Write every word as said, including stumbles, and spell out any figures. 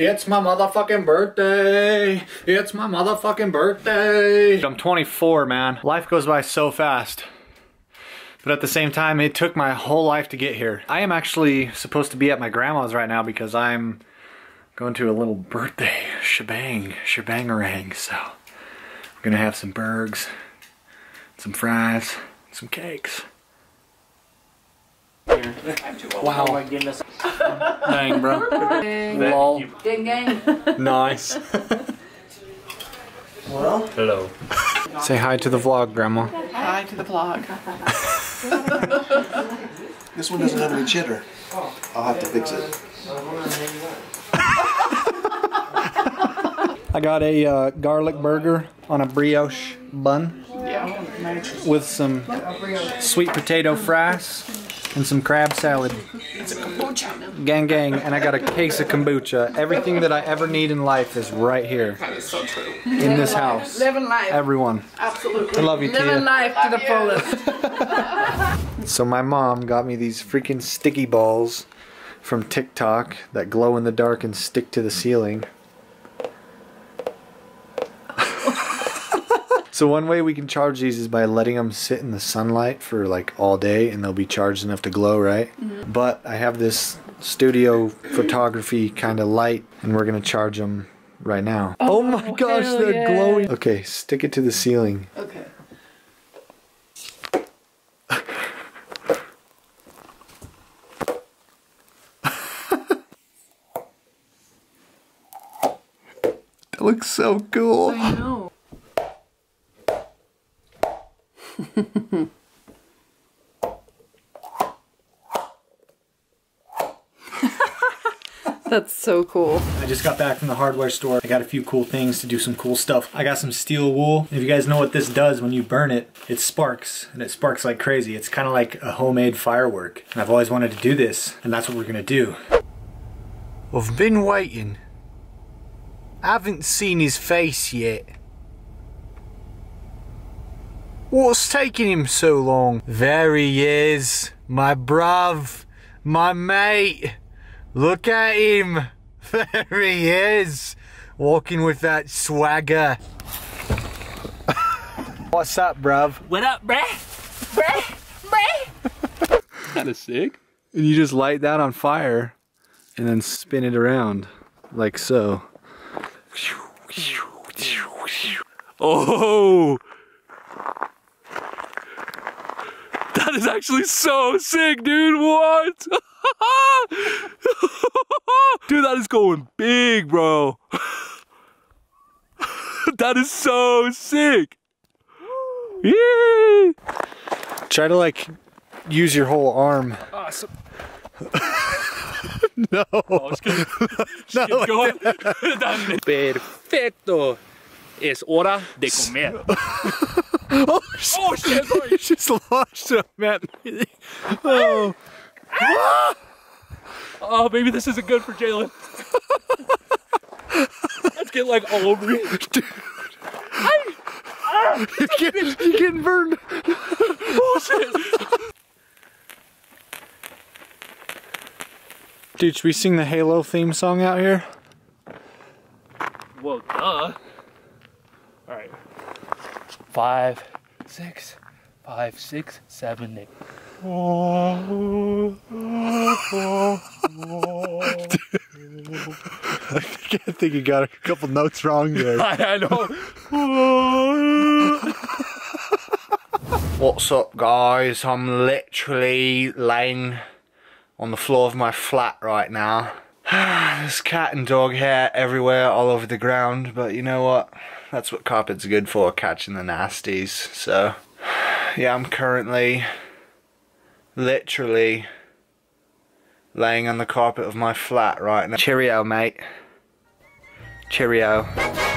It's my motherfucking birthday. It's my motherfucking birthday. I'm twenty-four, man. Life goes by so fast. But at the same time, it took my whole life to get here. I am actually supposed to be at my grandma's right now because I'm going to a little birthday shebang, shebangarang. So we're gonna have some burgers, some fries, some cakes. I'm too old. Wow. Oh my goodness. Dang, bro. Dang. Lol. Ding dang. Nice. Well. Hello. Say hi to the vlog, Grandma. Hi to the vlog. This one doesn't have any cheddar. I'll have to fix it. I got a uh, garlic burger on a brioche bun. Yeah. With some sweet potato fries. And some crab salad. It's a kombucha. Gang gang, and I got a case of kombucha. Everything that I ever need in life is right here. That is so true. In Living this life. house. Living life. Everyone. Absolutely. I love you, Tia. Living life to the fullest. So my mom got me these freaking sticky balls from TikTok that glow in the dark and stick to the ceiling. So one way we can charge these is by letting them sit in the sunlight for like all day and they'll be charged enough to glow, right? Mm-hmm. But I have this studio photography kind of light and we're going to charge them right now. Oh, oh my gosh, they're yeah. glowing. Okay, stick it to the ceiling. Okay. That looks so cool. I know. That's so cool. I just got back from the hardware store. I got a few cool things to do some cool stuff. I got some steel wool. If you guys know what this does when you burn it, it sparks and it sparks like crazy. It's kind of like a homemade firework. And I've always wanted to do this and that's what we're gonna do. I've been waiting. I haven't seen his face yet. What's taking him so long? There he is, my bruv, my mate. Look at him. There he is, walking with that swagger. What's up, bruv? What up, bruh? Bruh? Bruh? Kinda sick. And you just light that on fire and then spin it around, like so. Oh! That is actually so sick, dude. What? Dude, that is going big, bro. That is so sick. Yay. Try to like use your whole arm. Awesome. No. Oh, just keep, just no. Keep going. Perfecto. Es hora de comer. Oh, oh shit, sorry. You just launched him, man. Oh. Oh, maybe this isn't good for Jalen. Let's get like all over you. Dude. I, ah, you're, getting, you're getting burned. Oh shit. Dude, should we sing the Halo theme song out here? Well, duh. Alright. Five, six, five, six, seven, eight. I think you got a couple notes wrong there. I know. What's up, guys? I'm literally laying on the floor of my flat right now. There's cat and dog hair everywhere, all over the ground, but you know what? That's what carpet's good for, catching the nasties. So, yeah, I'm currently literally laying on the carpet of my flat right now. Cheerio, mate. Cheerio.